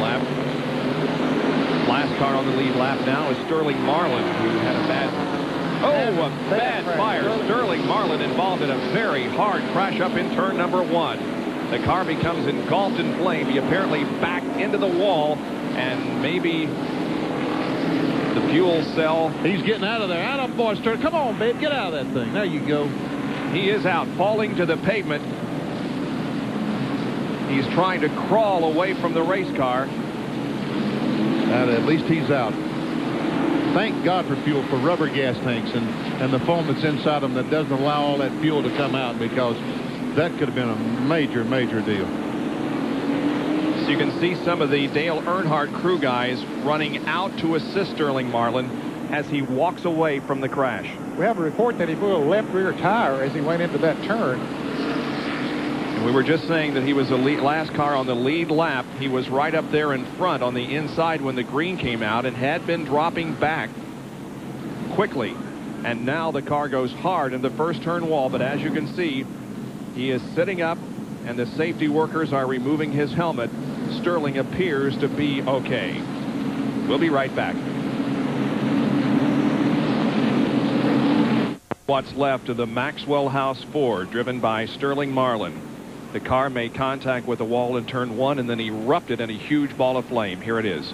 lap. Last car on the lead lap now is Sterling Marlin, who had a bad fire. Sterling Marlin involved in a very hard crash up in turn number one. The car becomes engulfed in flame. He apparently backed into the wall, and maybe the fuel cell. He's getting out of there. Out of boy, Sterling. Come on, babe. Get out of that thing. There you go. He is out, falling to the pavement. He's trying to crawl away from the race car. And at least he's out. Thank God for fuel, for rubber gas tanks and the foam that's inside them that doesn't allow all that fuel to come out, because that could have been a major, major deal. So you can see some of the Dale Earnhardt crew guys running out to assist Sterling Marlin as he walks away from the crash. We have a report that he blew a left rear tire as he went into that turn. And we were just saying that he was the last car on the lead lap. He was right up there in front on the inside when the green came out and had been dropping back quickly. And now the car goes hard in the first turn wall. But as you can see, he is sitting up and the safety workers are removing his helmet. Sterling appears to be okay. We'll be right back. What's left of the Maxwell House Ford driven by Sterling Marlin. The car made contact with the wall in turn one and then erupted in a huge ball of flame. Here it is.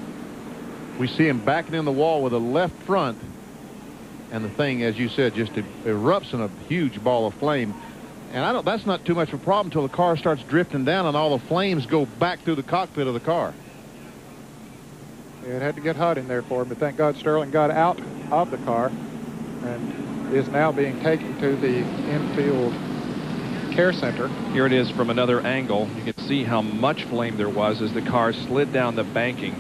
We see him backing in the wall with a left front, and the thing, as you said, just erupts in a huge ball of flame. And that's not too much of a problem until the car starts drifting down and all the flames go back through the cockpit of the car. It had to get hot in there for him, but thank God Sterling got out of the car and is now being taken to the infield care center. Here it is from another angle. You can see how much flame there was as the car slid down the banking.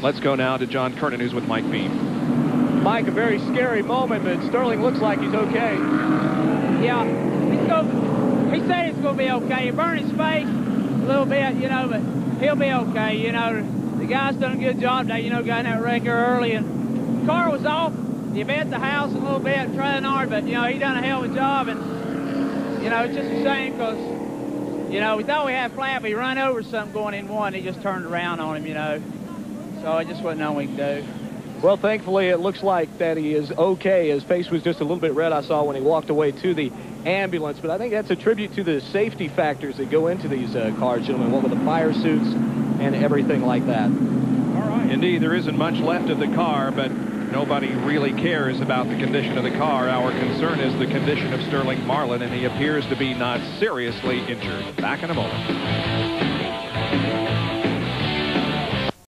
Let's go now to John Kernan, who's with Mike Beam. Mike, a very scary moment, but Sterling looks like he's okay. Yeah, he said it's going to be okay. He burned his face a little bit, you know, but he'll be okay. You know, the guy's done a good job today, you know, got in that wrecker early, and the car was off. You bet the house a little bit, trying hard, but, you know, he done a hell of a job, and, you know, it's just a shame because, you know, we thought we had Flap, he run over something going in one, he just turned around on him, you know, so I just wasn't on what we could do. Well, thankfully, it looks like that he is okay. His face was just a little bit red, I saw, when he walked away to the ambulance, but I think that's a tribute to the safety factors that go into these cars, gentlemen, one with the fire suits and everything like that. All right. Indeed, there isn't much left of the car, but nobody really cares about the condition of the car. Our concern is the condition of Sterling Marlin, and he appears to be not seriously injured. Back in a moment.